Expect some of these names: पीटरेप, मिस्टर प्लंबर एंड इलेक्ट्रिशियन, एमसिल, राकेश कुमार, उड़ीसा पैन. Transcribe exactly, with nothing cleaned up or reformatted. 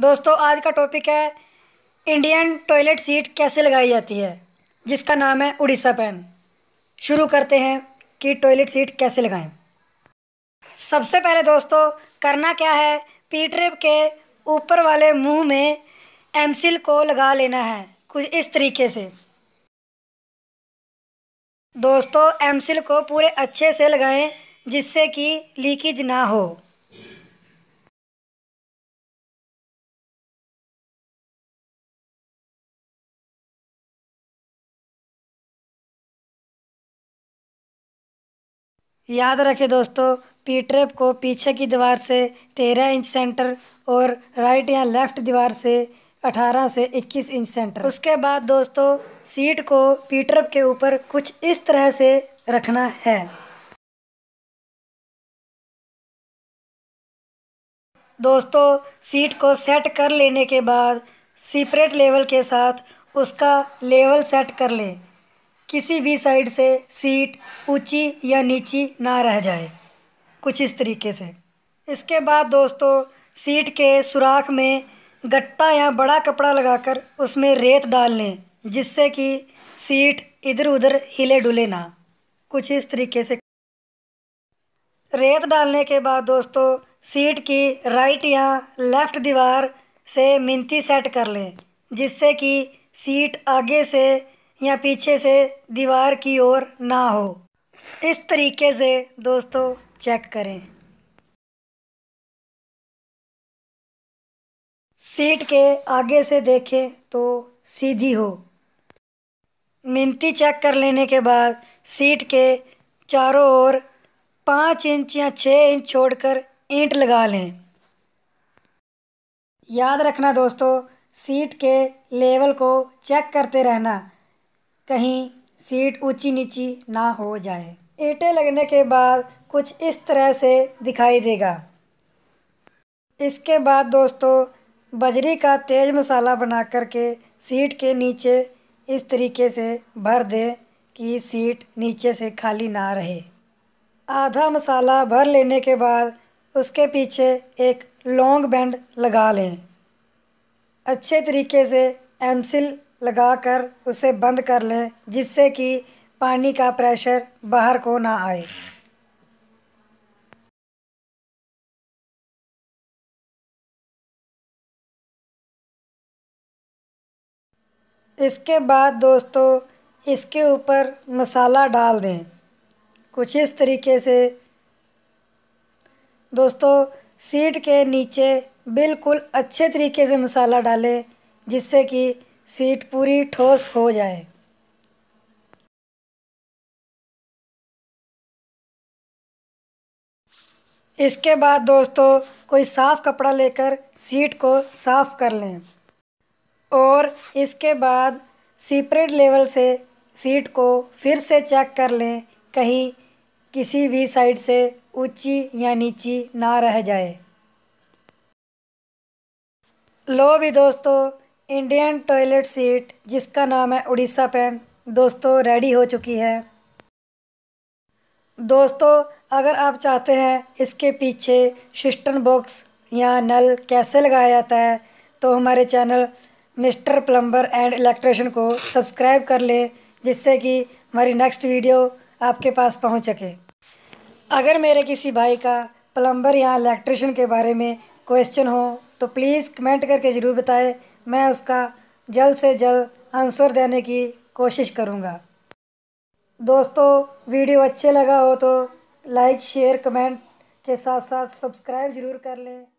दोस्तों आज का टॉपिक है इंडियन टॉयलेट सीट कैसे लगाई जाती है, जिसका नाम है उड़ीसा पैन। शुरू करते हैं कि टॉयलेट सीट कैसे लगाएं। सबसे पहले दोस्तों करना क्या है, पीटरेप के ऊपर वाले मुंह में एमसिल को लगा लेना है कुछ इस तरीके से। दोस्तों एमसिल को पूरे अच्छे से लगाएं जिससे कि लीकेज ना हो। याद रखें दोस्तों, पीटरेप को पीछे की दीवार से तेरह इंच सेंटर और राइट या लेफ़्ट दीवार से अठारह से इक्कीस इंच सेंटर। उसके बाद दोस्तों सीट को पीटरेप के ऊपर कुछ इस तरह से रखना है। दोस्तों सीट को सेट कर लेने के बाद सेपरेट लेवल के साथ उसका लेवल सेट कर लें, किसी भी साइड से सीट ऊंची या नीची ना रह जाए, कुछ इस तरीके से। इसके बाद दोस्तों सीट के सुराख में गट्टा या बड़ा कपड़ा लगाकर उसमें रेत डाल लें जिससे कि सीट इधर उधर हिले डुले ना, कुछ इस तरीके से। रेत डालने के बाद दोस्तों सीट की राइट या लेफ़्ट दीवार से मिंती सेट कर लें जिससे कि सीट आगे से या पीछे से दीवार की ओर ना हो, इस तरीके से दोस्तों चेक करें। सीट के आगे से देखें तो सीधी हो। मिंती चेक कर लेने के बाद सीट के चारों ओर पाँच इंच या छः इंच छोड़कर ईंट लगा लें। याद रखना दोस्तों, सीट के लेवल को चेक करते रहना कहीं सीट ऊंची नीची ना हो जाए। ईंटें लगने के बाद कुछ इस तरह से दिखाई देगा। इसके बाद दोस्तों बजरी का तेज मसाला बना करके सीट के नीचे इस तरीके से भर दें कि सीट नीचे से खाली ना रहे। आधा मसाला भर लेने के बाद उसके पीछे एक लॉन्ग बैंड लगा लें, अच्छे तरीके से एमसिल लगाकर उसे बंद कर लें जिससे कि पानी का प्रेशर बाहर को ना आए। इसके बाद दोस्तों इसके ऊपर मसाला डाल दें कुछ इस तरीके से। दोस्तों सीट के नीचे बिल्कुल अच्छे तरीके से मसाला डालें जिससे कि सीट पूरी ठोस हो जाए। इसके बाद दोस्तों कोई साफ़ कपड़ा लेकर सीट को साफ़ कर लें और इसके बाद सेपरेट लेवल से सीट को फिर से चेक कर लें, कहीं किसी भी साइड से ऊंची या नीची ना रह जाए। लो भी दोस्तों, इंडियन टॉयलेट सीट जिसका नाम है उड़ीसा पैन दोस्तों रेडी हो चुकी है। दोस्तों अगर आप चाहते हैं इसके पीछे सिस्टम बॉक्स या नल कैसे लगाया जाता है तो हमारे channel मिस्टर प्लंबर एंड इलेक्ट्रिशियन को सब्सक्राइब कर लें जिससे कि हमारी नेक्स्ट वीडियो आपके पास पहुंच सके। अगर मेरे किसी भाई का प्लम्बर या इलेक्ट्रिशियन के बारे में क्वेश्चन हो तो प्लीज़ कमेंट करके ज़रूर बताएं, मैं उसका जल्द से जल्द आंसर देने की कोशिश करूँगा। दोस्तों वीडियो अच्छे लगा हो तो लाइक शेयर कमेंट के साथ साथ सब्सक्राइब ज़रूर कर लें।